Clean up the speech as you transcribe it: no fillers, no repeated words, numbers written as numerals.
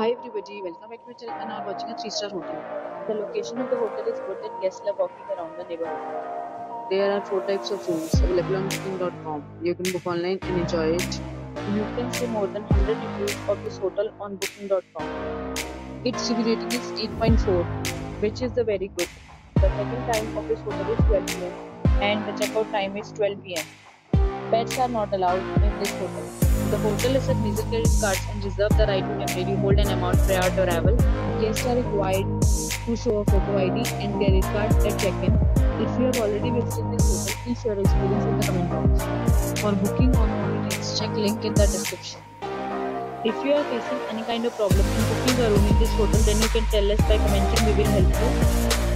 Hi everybody, welcome back to my channel and are watching a 3-star hotel. The location of the hotel is good and guests love walking around the neighborhood. There are 4 types of rooms available on booking.com. You can book online and enjoy it. You can see more than 100 reviews of this hotel on booking.com. Its review rating is 8.4, which is very good. The check-in time of this hotel is 12 pm and the check-out time is 12 pm. Pets are not allowed in this hotel. The hotel accepts major credit cards and reserves the right to temporarily hold an amount prior to arrival. Guests are required to show a photo ID and credit card at check-in. If you have already visited this hotel, please share your experience in the comment box. For booking or more details, check link in the description. If you are facing any kind of problem in booking a room in this hotel, then you can tell us by commenting. We will help you.